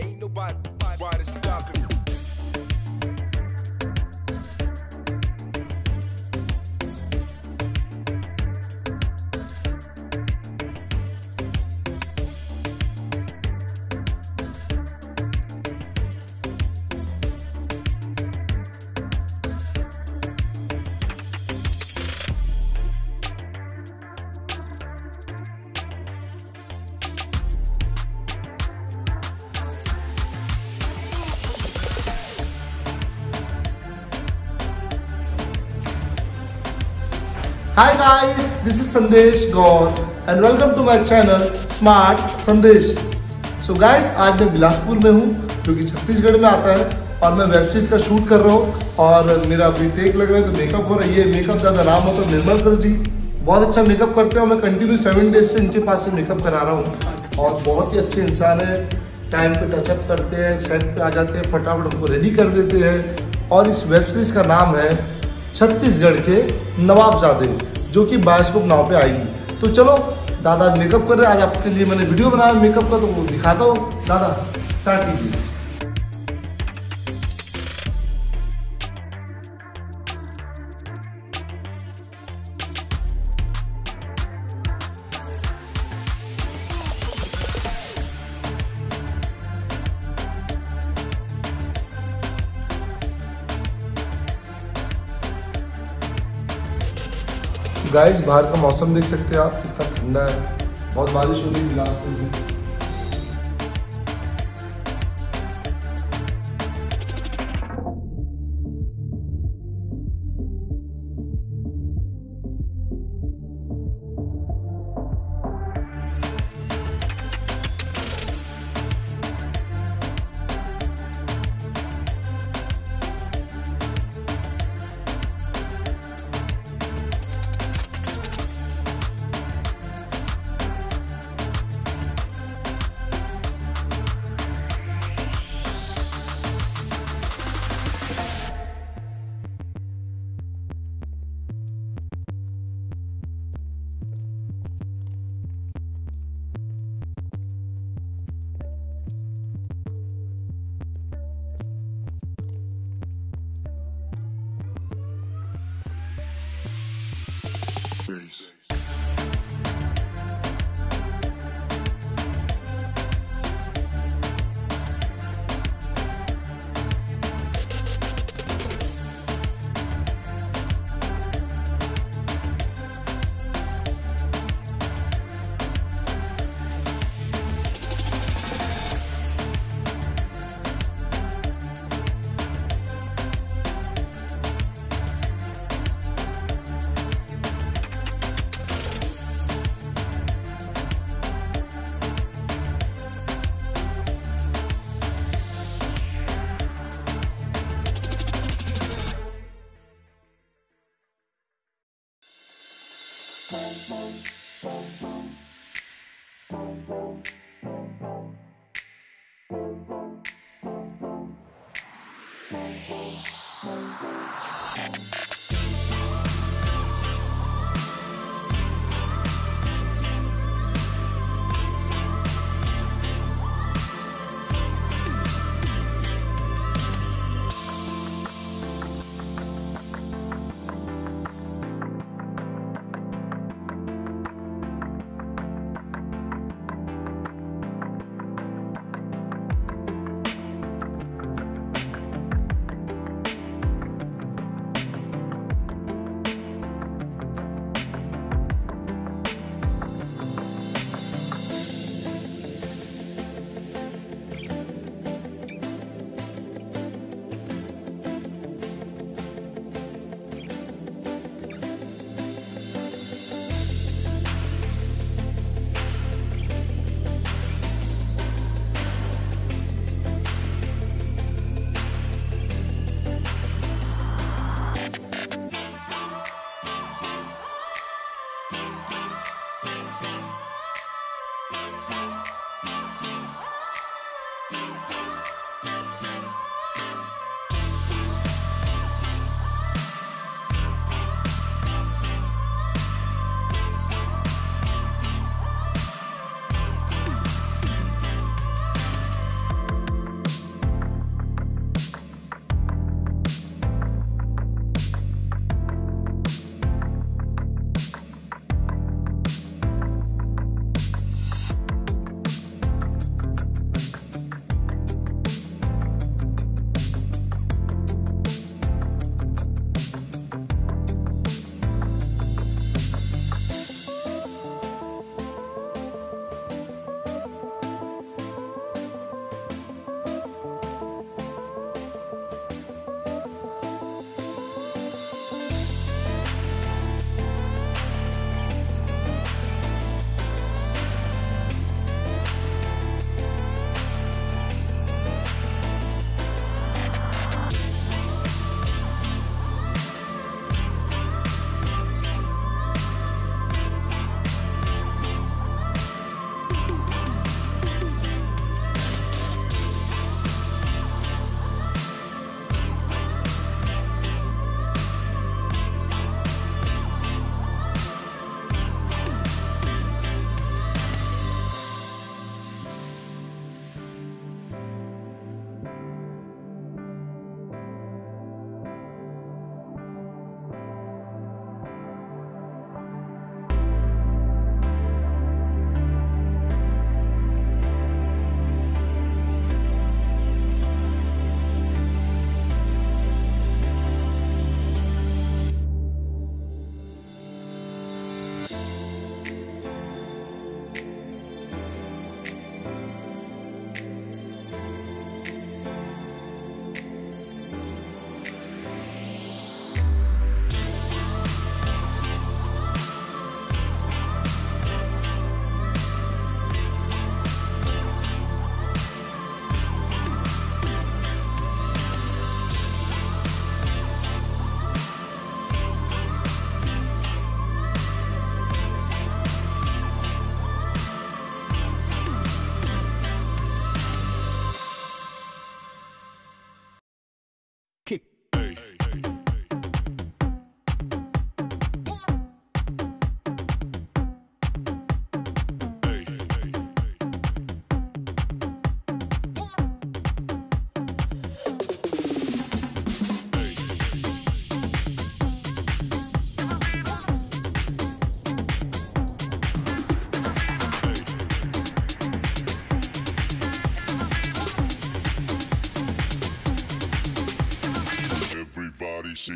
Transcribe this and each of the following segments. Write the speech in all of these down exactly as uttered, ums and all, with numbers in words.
Ain't nobody try to stop him. Hi guys, this is Sandesh Gaur and welcome to my channel Smart Sandesh. So guys, आज मैं बिलासपुर में हूँ जो कि छत्तीसगढ़ में आता है और मैं वेब सीरीज का शूट कर रहा हूँ और मेरा अभी टेक लग रहा है तो मेकअप हो रहा है। ये मेकअप दादा रामवतर निर्मलकर जी बहुत अच्छा मेकअप करते हैं और मैं कंटिन्यू सेवन डेज से इनके पास से मेकअप करा रहा हूँ और बहुत ही अच्छे इंसान है। टाइम पर टचअप करते हैं, सेट पर आ जाते हैं, फटाफट उनको रेडी कर देते हैं। और इस वेब सीरीज़ का नाम है छत्तीसगढ़ के नवाबजादे जो कि बायोस्कोप नाव पे आएगी। तो चलो दादा मेकअप कर रहे हैं, आज आपके लिए मैंने वीडियो बनाया मेकअप का तो वो दिखाता हूँ। दादा स्टार्ट कीजिए। गाइस बाहर का मौसम देख सकते हैं आप, कितना ठंडा है, बहुत बारिश हो रही है Bilaspur Peace.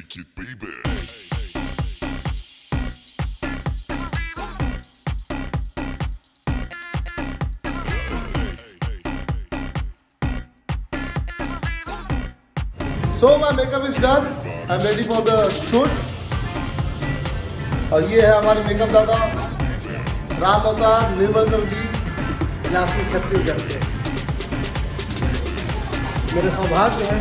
Shake it, baby. So my makeup is done. I'm ready for the shoot. और ये है हमारे मेकअप दादा रामवतार निर्मलकर जी बिलासपुर छत्तीसगढ़ से। मेरे सौभाग्य है